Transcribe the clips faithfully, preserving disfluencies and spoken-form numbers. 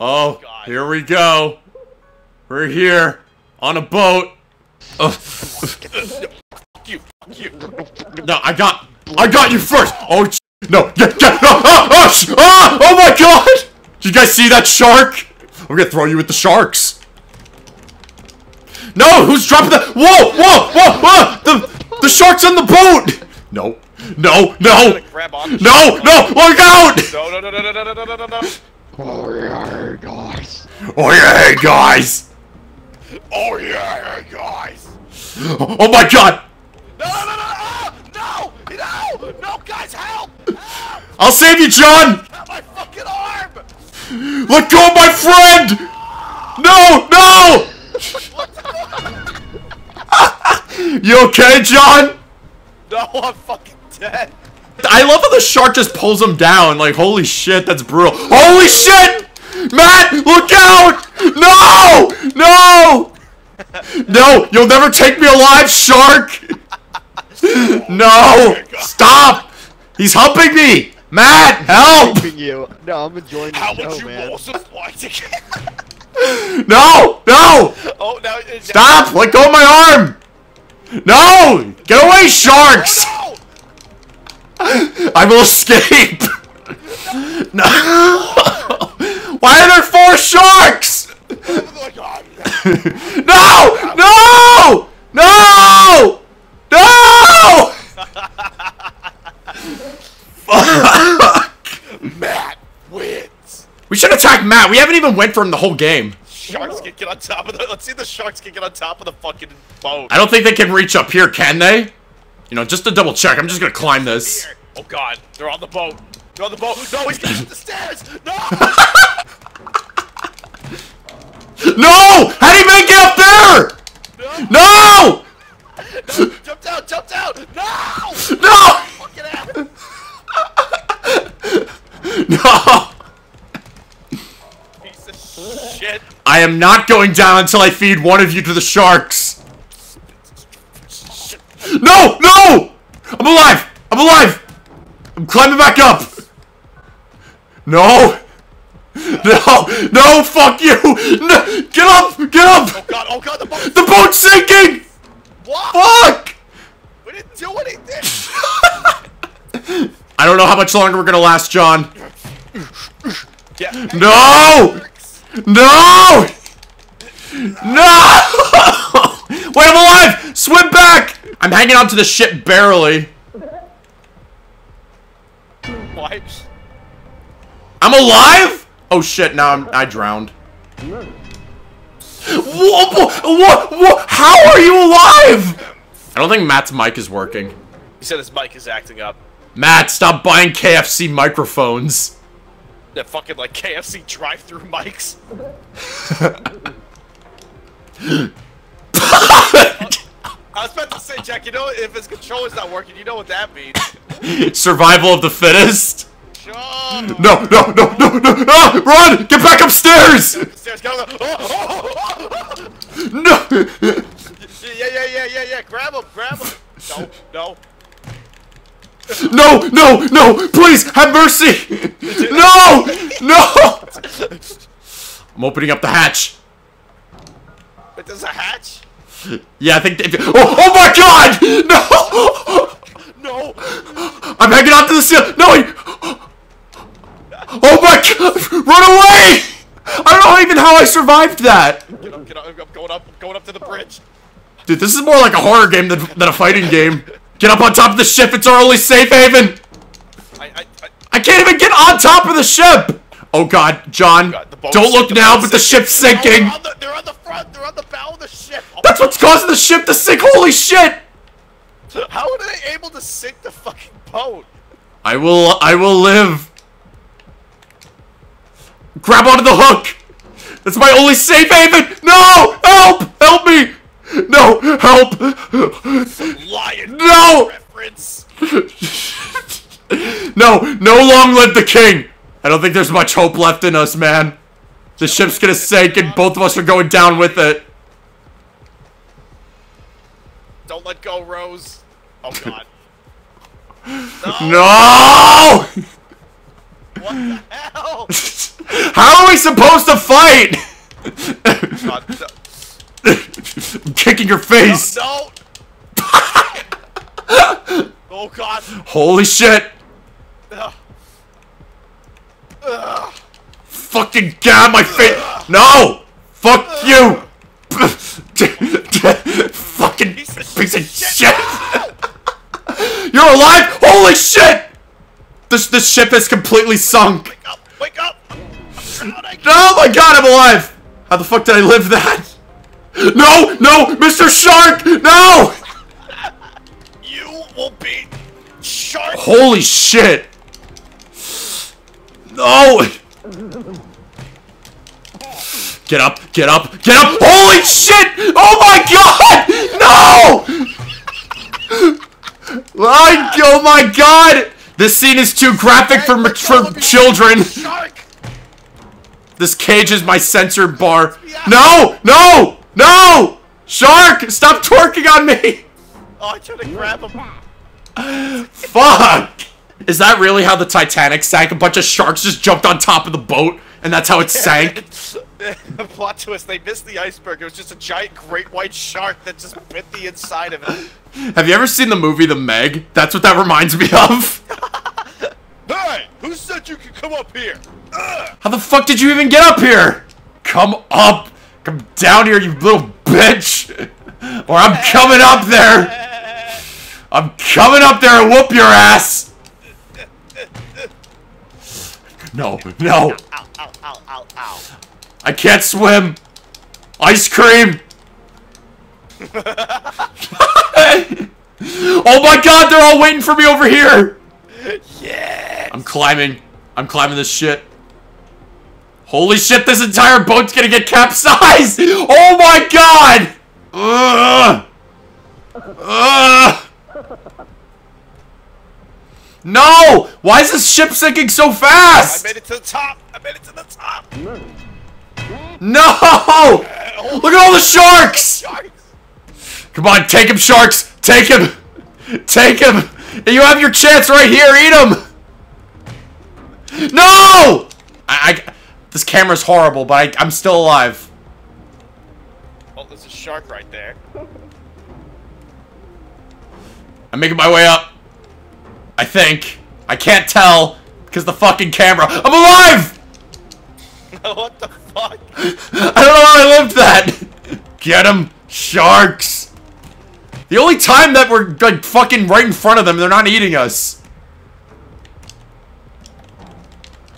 Oh, God. Here we go. We're here on a boat. Oh. You, you. No, I got, I got you first. Oh no! Yeah, yeah. Ah, ah, ah. Oh my God! Did you guys see that shark? I'm gonna throw you with the sharks. No, who's dropping the? Whoa, whoa, whoa, whoa! The, the shark's on the boat. No, no, no, no, no! Look out! No, no, no, no, no, no, no, no, no! Oh yeah, guys! Oh yeah, guys! Oh yeah, guys! Oh my God! No, no, no, no, no, no, no, guys, help! Help! I'll save you, John! Help my fucking arm! Let go of my friend! No, no! What the fuck? You okay, John? No, I'm fucking dead. I love how the shark just pulls him down. Like, holy shit, that's brutal. Holy shit! Matt, look out! No! No! No, you'll never take me alive, shark! No! Stop! He's humping me! Matt, help! You. No, I'm enjoying the How show, would you man. Also No! No! Oh, now, now, Stop! Let go of my arm! No! Get away, sharks! Oh, no! I will escape! No! Why are there four sharks? No! No! No! No! Fuck! Matt wins! We should attack Matt! We haven't even went for him the whole game. Sharks can get on top of the- let's see if the sharks can get on top of the fucking boat. I don't think they can reach up here, can they? You know, just to double check, I'm just gonna climb this. Oh God, they're on the boat. They're on the boat. No, he's getting up the stairs. No! No! How do you make it up there? No! No! No! Jump down! Jump down! No! No! Fucking hell! No! Piece of shit! I am not going down until I feed one of you to the sharks. No! No! I'm alive! I'm alive! I'm climbing back up! No! No! No! Fuck you! No. Get up! Get up! Oh God! Oh God! The boat! The boat's sinking! What? Fuck! We didn't do anything! I don't know how much longer we're gonna last, John. Yeah. No! No! No! Wait, I'm alive! Swim back! I'm hanging onto the ship barely. Wipes. I'm alive? Oh shit, now I'm, I drowned. Whoa, whoa, whoa, whoa, how are you alive? I don't think Matt's mic is working. He said his mic is acting up. Matt, stop buying K F C microphones. They're fucking like K F C drive-thru mics. I was about to say, Jack, you know, if his controller's not working, you know what that means. Survival of the fittest? Sure. No, no, no, no, no, ah, run! Get back upstairs! Get upstairs, go, go. Oh, oh, oh, oh, oh. No! Yeah, yeah, yeah, yeah, yeah, grab him, grab him. No, no. No, no, no, please, have mercy! No, no! I'm opening up the hatch. But there's a hatch? Yeah, I think. They, oh, oh my God! No! No! I'm hanging onto the ceiling. No! He, oh my God! Run away! I don't know even how I survived that. Get up! Get up! I'm going up! I'm going up to the bridge. Dude, this is more like a horror game than than a fighting game. Get up on top of the ship. It's our only safe haven. I I I, I can't even get on top of the ship. Oh God, John! God, don't look now, but sinking. The ship's sinking. No, they're, on the, they're on the front. They're on the bow of the ship. Oh, that's what's causing the ship to sink. Holy shit! How are they able to sink the fucking boat? I will. I will live. Grab onto the hook. That's my only safe haven. No! Help! Help me! No! Help! Lion. No! Reference. No! No! Long live the king! I don't think there's much hope left in us, man. The ship's gonna sink and both of us are going down with it. Don't let go, Rose. Oh, God. No! What the hell? How are we supposed to fight? God, no. I'm kicking your face. No. no. Oh God. Holy shit. Ugh. Ugh. Fucking God, my face. Ugh. No. Fuck Ugh. you. Fucking piece of piece shit. Of shit. You're alive? Holy shit. This, this ship has completely sunk. Wake up! Wake up! I'm drowning. Oh my God, I'm alive! How the fuck did I live that? No! No! Mister Shark! No! You will be shark! Holy shit! No! Get up! Get up! Get up! Holy shit! Oh my God! No! I, oh my God! This scene is too graphic for mature children. This cage is my censor bar. No! No! No! Shark! Stop twerking on me! Oh, I tried to grab him. Fuck! Is that really how the Titanic sank? A bunch of sharks just jumped on top of the boat, and that's how it sank? The plot twist, they missed the iceberg. It was just a giant great white shark that just bit the inside of it. Have you ever seen the movie The Meg? That's what that reminds me of. Hey! Who said you could come up here? Ugh. How the fuck did you even get up here? Come up! Come down here, you little bitch! Or I'm coming up there! I'm coming up there and whoop your ass! No, no! Ow, ow, ow, ow, ow. I can't swim! Ice cream! Oh my God, they're all waiting for me over here! Yes! I'm climbing. I'm climbing this shit. Holy shit, this entire boat's gonna get capsized! Oh my God! Ugh. Ugh. No! Why is this ship sinking so fast? I made it to the top! I made it to the top! No! Look at all the sharks! Come on, take him, sharks! Take him! Take him! You have your chance right here, eat him! No! I, I, this camera's horrible, but I, I'm still alive. Oh, there's a shark right there. I'm making my way up. I think. I can't tell, because the fucking camera. I'm alive! What the fuck? I don't know how I lived that! Get him, sharks! The only time that we're, like, fucking right in front of them, they're not eating us.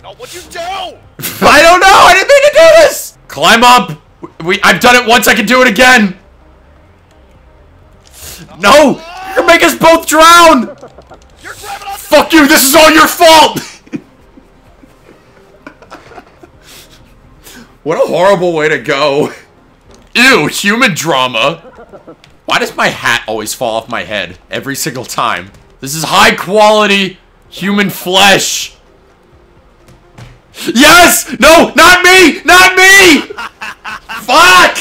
No, what'd you do? I don't know! I didn't mean to do this! Climb up! We, I've done it once, I can do it again! No! You're gonna make us both drown! You're grabbing us! Fuck you, this is all your fault! What a horrible way to go. Ew, human drama. Why does my hat always fall off my head every single time? This is high quality human flesh. Yes! No, not me! Not me! Fuck!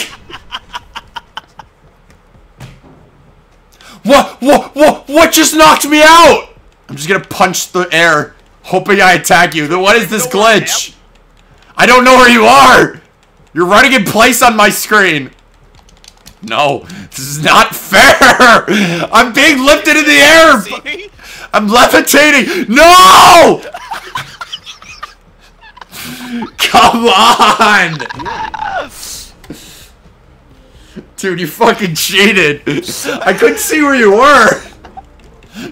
What, what, what, what just knocked me out? I'm just gonna punch the air, hoping I attack you. Then what is this glitch? I don't know where you are! You're running in place on my screen! No, this is not fair! I'm being lifted in the air! I'm levitating! No! Come on! Dude, you fucking cheated! I couldn't see where you were!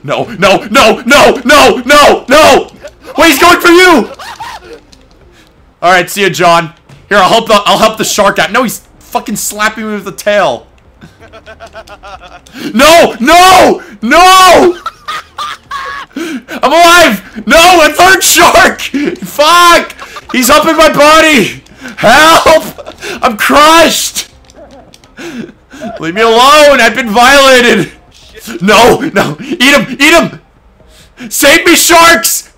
No, no, no, no, no, no, no! Wait, he's going for you! All right, see ya, John. Here, I'll help the I'll help the shark out. No, he's fucking slapping me with the tail. No, no, no! I'm alive. No, a third shark. Fuck! He's up in my body. Help! I'm crushed. Leave me alone. I've been violated. No, no. Eat him. Eat him. Save me, sharks.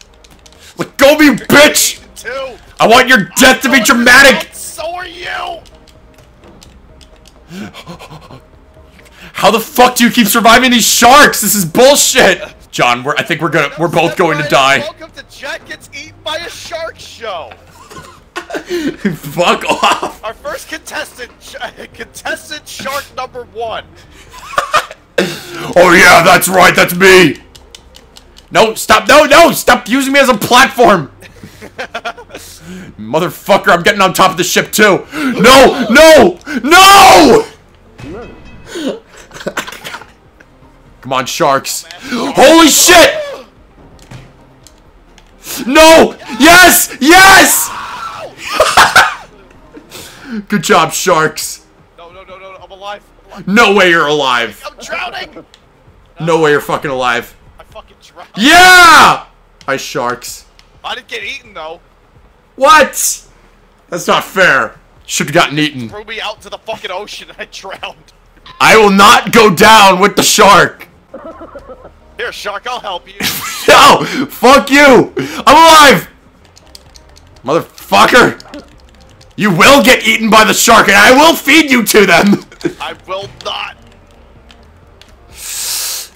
Let go of me, bitch. I want your death to be dramatic! So are you! How the fuck do you keep surviving these sharks? This is bullshit! John, we're, I think we're gonna, we're both going to die. Welcome to Jack Gets Eaten by a Shark Show. Fuck off. Our first contestant, contestant shark number one. Oh yeah, that's right, that's me. No, stop, no, no, stop using me as a platform. Motherfucker, I'm getting on top of the ship too. No, no, no! Come on, sharks. Holy shit! No! Yes! Yes! Good job, sharks. No, no, no, no, I'm alive. I'm alive. No way you're alive. I'm drowning. No way you're fucking alive. I fucking drowned. Yeah! Hi, sharks. I didn't get eaten, though. What? That's not fair. Should've gotten eaten. Threw me out to the fucking ocean and I drowned. I will not go down with the shark. Here, shark, I'll help you. No! Fuck you! I'm alive! Motherfucker! You will get eaten by the shark and I will feed you to them! I will not.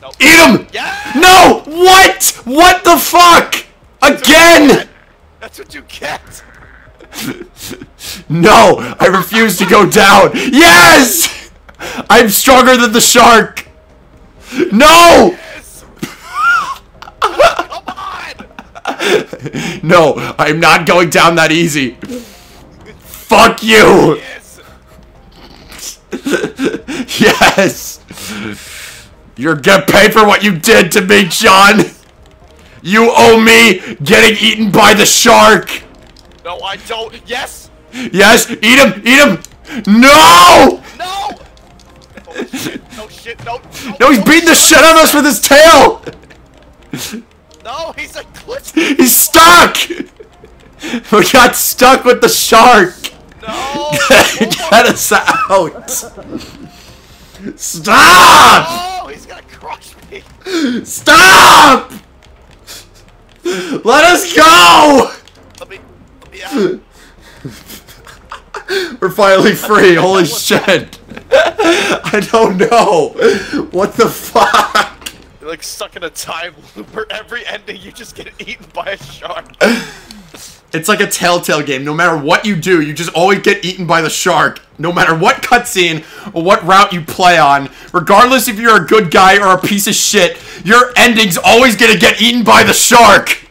Nope. Eat him! Yeah! No! What? What the fuck? Again! That's what you get! No! I refuse to go down! Yes! I'm stronger than the shark! No! Yes. Come on! No, I'm not going down that easy. Fuck you! Yes! Yes! You're gonna pay for what you did to me, John! You owe me getting eaten by the shark! No, I don't. Yes! Yes! Eat him! Eat him! No! No! Oh, shit. No shit. No, no, no, he's no, beating the shit out of us with his tail! No, he's a glitch. He's stuck! We got stuck with the shark! No! Get us out! Stop! No, he's gonna crush me! Stop! Let us go! Let me, let me out. We're finally free. Holy shit. I don't know. What the fuck? You're like stuck in a time loop where every ending you just get eaten by a shark. It's like a Telltale game. No matter what you do, you just always get eaten by the shark. No matter what cutscene or what route you play on, regardless if you're a good guy or a piece of shit, your ending's always gonna get eaten by the shark.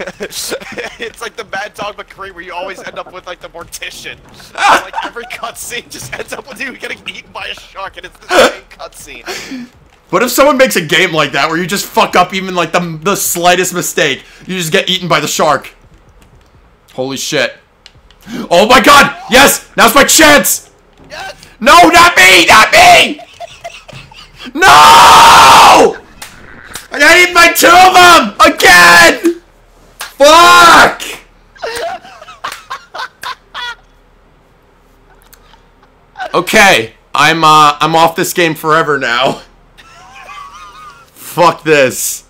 It's like the Mad Dog McCree where you always end up with like the mortician. Like every cutscene just ends up with you getting eaten by a shark, and it's the same cutscene. What if someone makes a game like that where you just fuck up even like the the slightest mistake, you just get eaten by the shark? Holy shit! Oh my god! Yes, now's my chance. Yes. No, not me, not me! No! I got eaten by two of them! Again! Fuck! Okay, I'm uh, I'm off this game forever now. Fuck this.